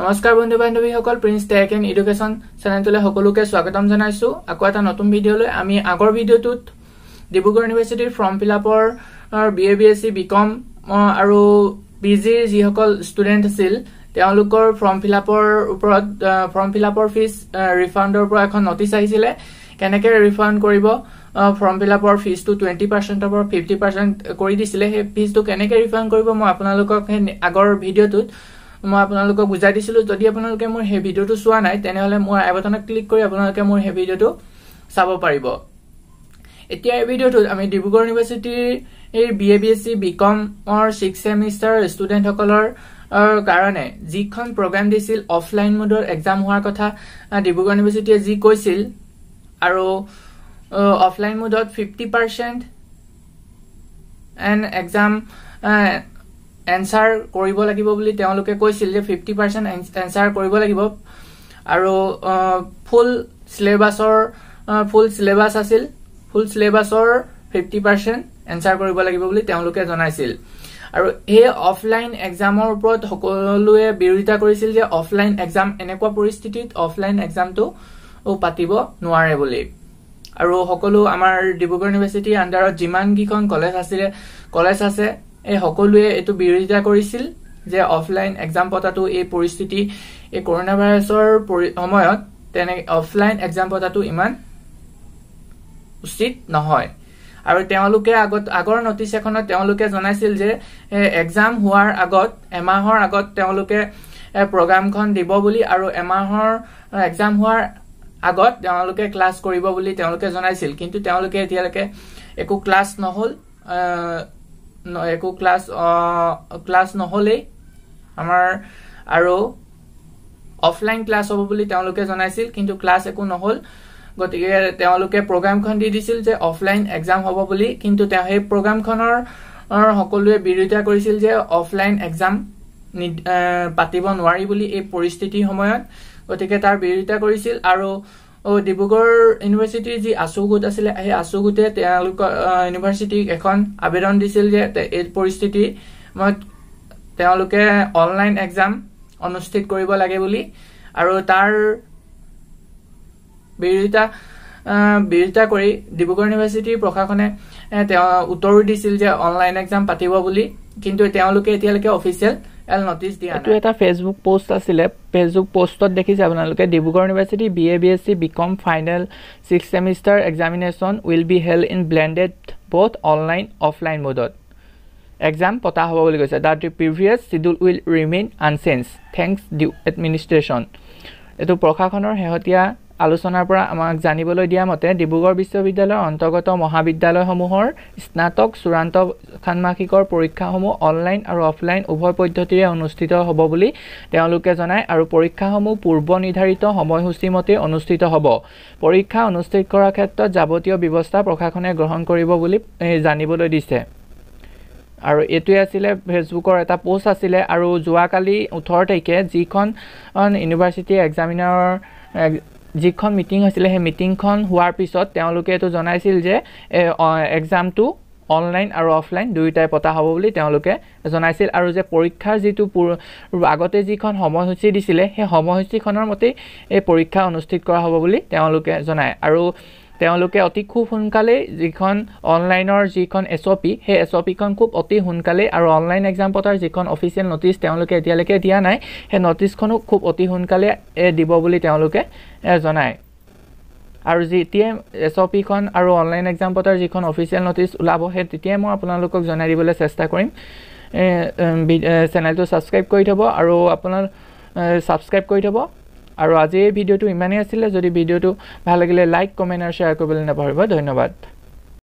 नमस्कार बंधु बान्धवी सकल prince take and education channel सकलोके स्वागतम जानाइसु आको एटा नतुन भिडिओ लै। आमी आगर भिडिओतुत डिब्रुगढ़ इउनिभार्सिटीर फर्म फिलआपर बीए बीएससी बीकॉम आरो पीजी जी सकल स्टुडेंट आसिल तेनलुकर फर्म फिलआपर उपरत फर्म फिलआपर फीस रिफांडर पर एखन नोटिस आइसिले केनेके रिफांड करिवो फर्म फिलआपर फीस तो 20% अपर 50% करि दिसिले। हे फीस तो केनेके रिफांड करिवो म आपनालोकक हे आगर भिडिओतुत मैं आपको बुझा दी अपने मोर भिडिओ चुना ना मोर आई बटन क्लिक कर मोर भिडिओ चाब पारिब। एतिया भिडिओ डिब्रुगढ़ यूनिवर्सिटीर बीए बीएससी बीकॉम और 6 सेमिस्टार स्टूडेंट सकलर कारणे जी प्रोग्राम दिसिल ऑफलाइन मोडर एग्जाम होवार कथा डिब्रुगढ़ यूनिवर्सिटीए जी कैसिल और ऑफलाइन मोडत 50% एंड एग्जाम एन्सार करिब लागिब बुली तेनलुके কৈছিল যে 50% एन्सार करिब लागिब आरो फुल सिलेबास আছিল फुल सिलेबासर 50% एन्सार करिब लागिब बुली तेनलुके জনাইছিল। आरो हे ऑफलाइन एग्जामर उपरत সকলোৱে বিৰোধিতা কৰিছিল যে ऑफलाइन एग्जाम এনেকুৱা পৰিস্থিতিত ऑफलाइन एग्जामটো পাতিব নোৱাৰে বুলি। आरो সকলো আমাৰ ডিব্ৰুগড় ইউনিভাৰ্চিটি আন্ডাৰত জিমান গিখন কলেজ আছে এই সকলোৱে এটো বিৰোধিতা কৰিছিল যে অফলাইন এক্সাম পতাটো এই পৰিস্থিতি এই কৰোনা ভাইৰাছৰ সময়ত তেনে অফলাইন এক্সাম পতাটো ইমান উচিত নহয়। আৰু তেওঁলোকে আগৰ নটিচ এখনত তেওঁলোকে জনাইছিল যে এক্সাম হোৱাৰ আগত এমাহৰ আগত তেওঁলোকে প্ৰগ্ৰামখন দিব বুলি আৰু এমাহৰ এক্সাম হোৱাৰ আগত তেওঁলোকে ক্লাছ কৰিব বুলি তেওঁলোকে জনাইছিল, কিন্তু তেওঁলোকে এতিয়ালৈকে একো ক্লাছ নহল क्लास नहले अफलाइन क्लास हम कि क्लास एक नहल गति प्रोग्राम दी दिसिल अफलाइन एग्जाम हम कि प्रोग्राम सकलोवे विरोधिता करिसिल अफलाइन एग्जाम पातिब नोवारी बुली परिस्थिति समयत गति तार विरोधिता करिसिल। और डिब्रुगढ़ यूनिवर्सिटी जी आसु गोट आसिले हे आसु गोटे यूनिवर्सिटी एखन आवेदन दिसिल जे ए परिस्थिति मत तेनलुके ऑनलाइन एग्जाम अनुष्ठित करिब लागे बुली आरो तार बिरोधिता करि डिब्रुगढ़ यूनिवर्सिटी प्रशासने उत्तर दिसिल जे ऑनलाइन एग्जाम पातिब बुली, किन्तु तेनलुके एतियालके ऑफिशियल एल नोटिस दिया ना। एटा फेसबुक पोस्ट आसिले फेसबुक पोस्टत देखिसे आपनालोके Dibrugarh university BA BSc BCom final 6 semester examination will be held in blended both online offline मोडत एग्जाम पता हबो বুলি কৈছে। That the previous schedule will remain unchanged thanks due administration. एतो प्रशासনৰ হেহতিয়া आलोचनार पर आमाक जानिবলৈ দিয়া মতে ডিব্ৰুগড় বিশ্ববিদ্যালয়ৰ অন্তৰ্গত মহাবিদ্যালয়সমূহৰ স্নাতক চূড়ান্ত ষান্মাসিকৰ পৰীক্ষাসমূহ অনলাইন আৰু অফলাইন উভয় পদ্ধতিৰে অনুষ্ঠিত হ'ব বুলি তেওঁলোকে জনায় আৰু পৰীক্ষাসমূহ পূৰ্ব নিৰ্ধাৰিত সময়সূচী মতে অনুষ্ঠিত হ'ব। পৰীক্ষা অনুষ্ঠিত কৰাৰ ক্ষেত্ৰত যাৱতীয় ব্যৱস্থা প্ৰশাসনে গ্ৰহণ কৰিব বুলি জানিবলৈ দিছে। और ये आছিলে फेसबुकर एटा पोस्ट आছিলে और जुआ काली 18 तारिखे जी यूनिवर्सिटी एग्जामिनार जी मीटिंग आছিলে मीटिंग होवार पिছত তেওঁলোকে তো জনাইছিল যে एग्जाम तो ऑनलाइन और ऑफलाइन दुइटाय पता हबो বুলি তেওঁলোকে জনাইছিল। আৰু যে পৰীক্ষাৰ যেটো আগতে जी সময়সূচী দিছিলে সেই সময়সূচীখনৰ মতে এই পৰীক্ষা অনুষ্ঠিত কৰা হব বুলি তেওঁলোকে জনায়। আৰু তেওঁলোকে অতি খুব সোনকালে जी অনলাইনৰ जी এসঅপি সেই এসঅপিখন খুব অতি সোনকালে আৰু অনলাইন এক্সাম পতাৰ जी অফিচিয়েল নটিচ তেওঁলোকে এতিয়ালৈকে দিয়া নাই সেই নটিচখনো খুব অতি সোনকালে দিব বুলি তেওঁলোকে জনায়। আৰু যেতিয়া এসঅপিখন আৰু অনলাইন এক্সাম পতাৰ जी অফিচিয়েল নটিচ ওলাব সেই তেতিয়া মই আপোনালোকক জনাই দিবলৈ চেষ্টা কৰিম। চেনেলটো সাবস্ক্রাইব কৰি থব আৰু আপোনাৰ সাবস্ক্রাইব কৰি থব। और आज ये भिडिओ इमानेই आছিলে। যদি भिडिओ ভাল লাগিলে लाइक कमेन्ट और शेयर কৰিবলৈ নাপাহৰিব। ধন্যবাদ।